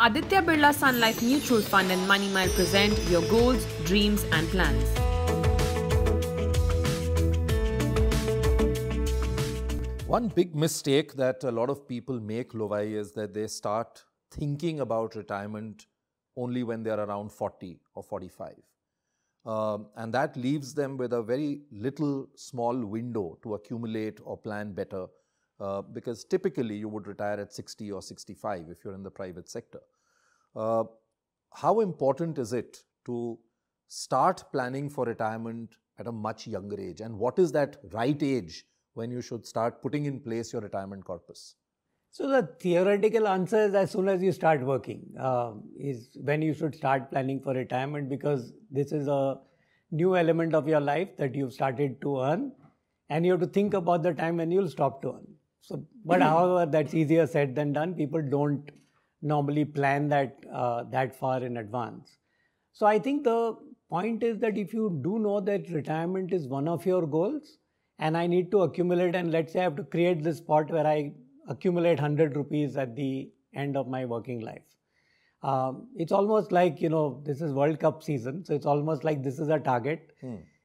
Aditya Birla Sun Life Mutual Fund and Money Mile present your goals, dreams and plans. One big mistake that a lot of people make, Lovaii, is that they start thinking about retirement only when they are around 40 or 45. And that leaves them with a very little small window to accumulate or plan better, because typically you would retire at 60 or 65 if you're in the private sector. How important is it to start planning for retirement at a much younger age? And what is that right age when you should start putting in place your retirement corpus? So the theoretical answer is as soon as you start working is when you should start planning for retirement, because this is a new element of your life that you've started to earn, and you have to think about the time when you'll stop to earn. So, but however, that's easier said than done. People don't normally plan that that far in advance. So I think the point is that if you do know that retirement is one of your goals and I need to accumulate, and let's say I have to create this pot where I accumulate 100 rupees at the end of my working life. It's almost like, you know, this is World Cup season. So it's almost like this is a target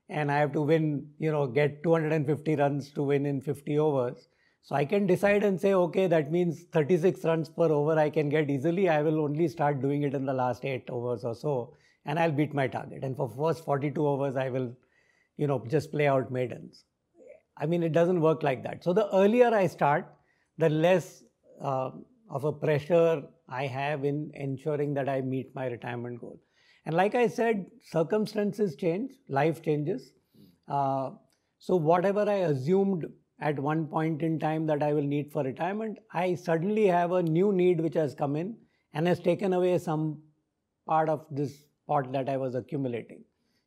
and I have to win, you know, get 250 runs to win in 50 overs. So I can decide and say, okay, that means 36 runs per over I can get easily. I will only start doing it in the last 8 overs or so and I'll beat my target. And for first 42 overs, I will, you know, just play out maidens. I mean, it doesn't work like that. So the earlier I start, the less of a pressure I have in ensuring that I meet my retirement goal. And like I said, circumstances change, life changes. So whatever I assumed at one point in time that I will need for retirement, I suddenly have a new need which has come in and has taken away some part of this pot that I was accumulating.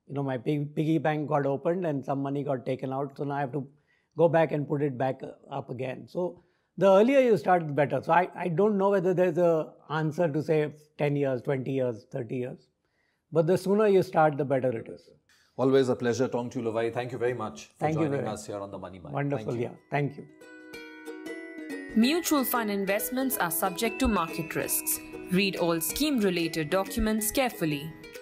You know, my piggy bank got opened and some money got taken out. So now I have to go back and put it back up again. So the earlier you start, the better. So I don't know whether there's an answer to say 10 years, 20 years, 30 years. But the sooner you start, the better it is. Always a pleasure talking to you, Lovaii. Thank you very much for joining us here on The Money Mile. Wonderful, thank you. Yeah. Thank you. Mutual fund investments are subject to market risks. Read all scheme-related documents carefully.